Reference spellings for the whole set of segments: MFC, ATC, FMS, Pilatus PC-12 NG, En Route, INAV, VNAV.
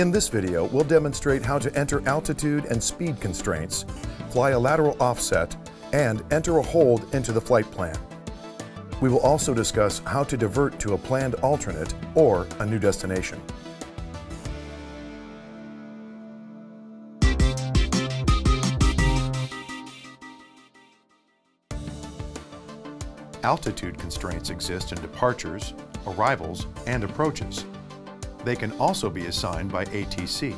In this video, we'll demonstrate how to enter altitude and speed constraints, fly a lateral offset, and enter a hold into the flight plan. We will also discuss how to divert to a planned alternate or a new destination. Altitude constraints exist in departures, arrivals, and approaches. They can also be assigned by ATC.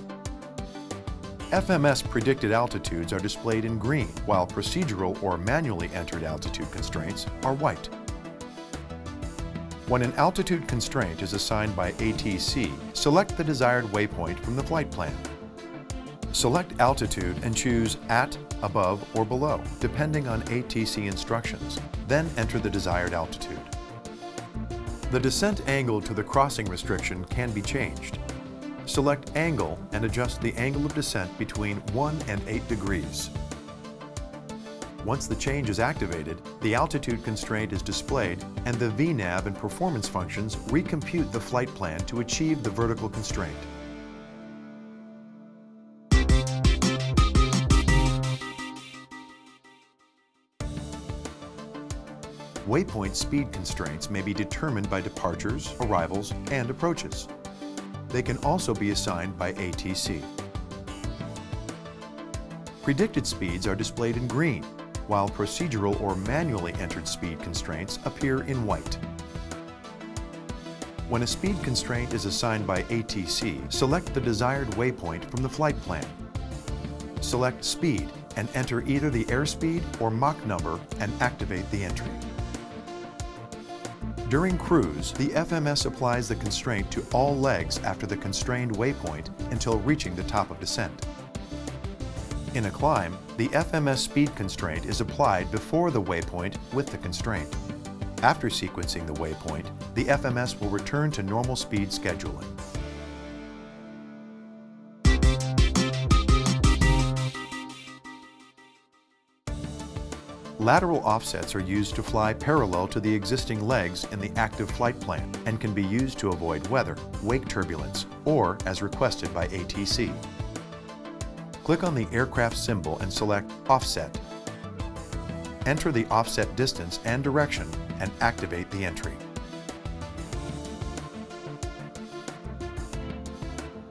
FMS predicted altitudes are displayed in green, while procedural or manually entered altitude constraints are white. When an altitude constraint is assigned by ATC, select the desired waypoint from the flight plan. Select altitude and choose at, above, or below, depending on ATC instructions, then enter the desired altitude. The descent angle to the crossing restriction can be changed. Select angle and adjust the angle of descent between 1 and 8 degrees. Once the change is activated, the altitude constraint is displayed and the VNAV and performance functions recompute the flight plan to achieve the vertical constraint. Waypoint speed constraints may be determined by departures, arrivals, and approaches. They can also be assigned by ATC. Predicted speeds are displayed in green, while procedural or manually entered speed constraints appear in white. When a speed constraint is assigned by ATC, select the desired waypoint from the flight plan. Select speed and enter either the airspeed or Mach number and activate the entry. During cruise, the FMS applies the constraint to all legs after the constrained waypoint until reaching the top of descent. In a climb, the FMS speed constraint is applied before the waypoint with the constraint. After sequencing the waypoint, the FMS will return to normal speed scheduling. Lateral offsets are used to fly parallel to the existing legs in the active flight plan and can be used to avoid weather, wake turbulence, or as requested by ATC. Click on the aircraft symbol and select Offset. Enter the offset distance and direction and activate the entry.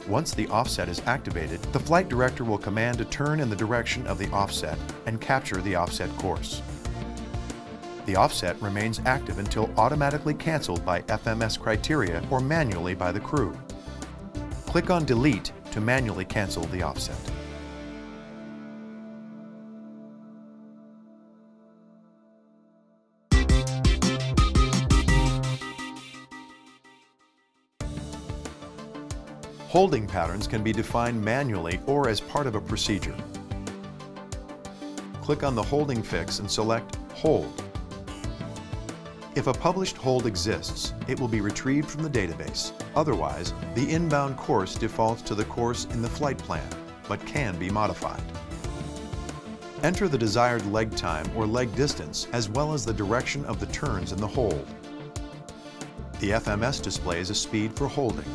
Once the offset is activated, the flight director will command a turn in the direction of the offset and capture the offset course. The offset remains active until automatically canceled by FMS criteria or manually by the crew. Click on Delete to manually cancel the offset. Holding patterns can be defined manually or as part of a procedure. Click on the holding fix and select Hold. If a published hold exists, it will be retrieved from the database. Otherwise, the inbound course defaults to the course in the flight plan, but can be modified. Enter the desired leg time or leg distance as well as the direction of the turns in the hold. The FMS displays a speed for holding.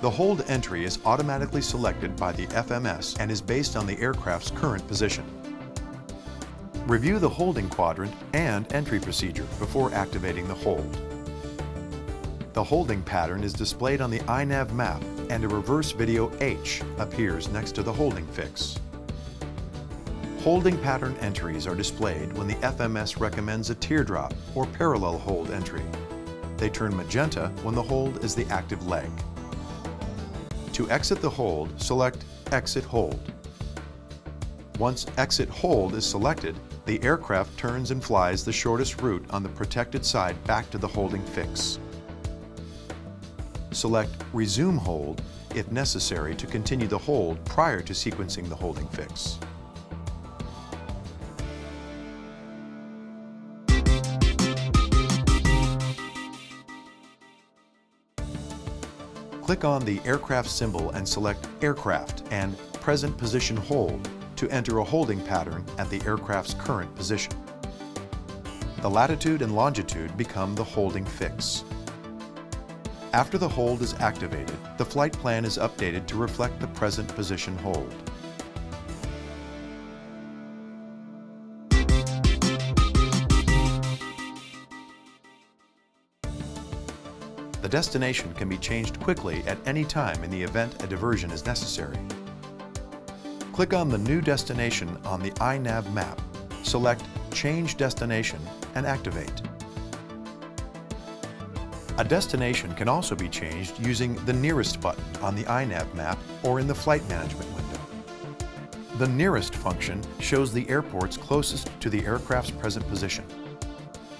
The hold entry is automatically selected by the FMS and is based on the aircraft's current position. Review the holding quadrant and entry procedure before activating the hold. The holding pattern is displayed on the INAV map and a reverse video H appears next to the holding fix. Holding pattern entries are displayed when the FMS recommends a teardrop or parallel hold entry. They turn magenta when the hold is the active leg. To exit the hold, select Exit Hold. Once Exit Hold is selected, the aircraft turns and flies the shortest route on the protected side back to the holding fix. Select Resume Hold if necessary to continue the hold prior to sequencing the holding fix. Click on the aircraft symbol and select Aircraft and Present Position Hold to enter a holding pattern at the aircraft's current position. The latitude and longitude become the holding fix. After the hold is activated, the flight plan is updated to reflect the present position hold. The destination can be changed quickly at any time in the event a diversion is necessary. Click on the new destination on the INAV map, select Change Destination and activate. A destination can also be changed using the Nearest button on the INAV map or in the Flight Management window. The Nearest function shows the airports closest to the aircraft's present position.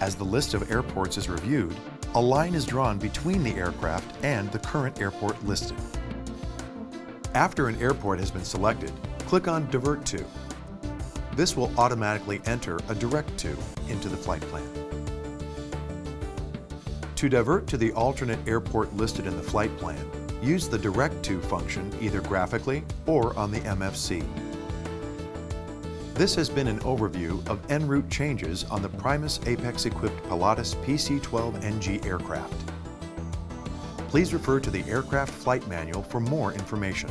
As the list of airports is reviewed, a line is drawn between the aircraft and the current airport listed. After an airport has been selected, click on Divert to. This will automatically enter a direct to into the flight plan. To divert to the alternate airport listed in the flight plan, use the direct to function either graphically or on the MFC. This has been an overview of en route changes on the Primus Apex-equipped Pilatus PC-12 NG aircraft. Please refer to the Aircraft Flight Manual for more information.